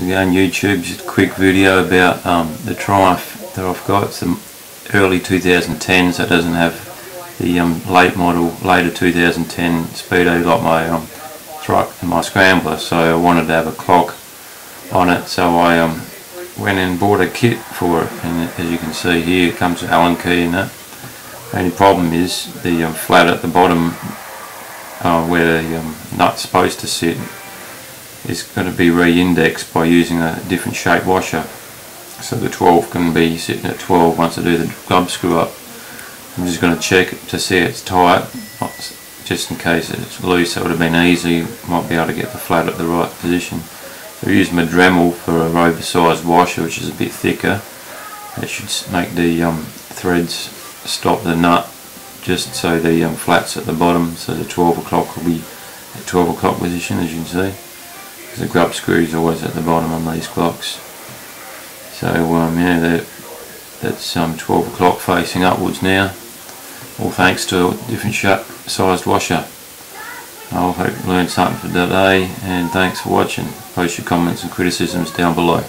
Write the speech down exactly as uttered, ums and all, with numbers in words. If you go on YouTube, just a quick video about um, the Triumph that I've got. It's the early two thousand ten, so it doesn't have the um, late model, later two thousand ten speedo like my um, truck and my Scrambler. So I wanted to have a clock on it, so I um, went and bought a kit for it, and as you can see here, it comes with Allen key in it. The only problem is the um, flat at the bottom uh, where the um, nut's supposed to sit is going to be re-indexed by using a different shape washer, so the twelve can be sitting at twelve once I do the glove screw up. I'm just going to check to see it's tight, just in case it's loose. That would have been easy, might be able to get the flat at the right position. I used my Dremel for an oversized washer, which is a bit thicker. It should make the um, threads stop the nut, just so the um, flats at the bottom, so the twelve o'clock will be at twelve o'clock position, as you can see. The grub screw is always at the bottom on these clocks. So um, yeah, that, that's um, twelve o'clock facing upwards now, all thanks to a different sized washer. I hope you learned something for today, and thanks for watching. Post your comments and criticisms down below.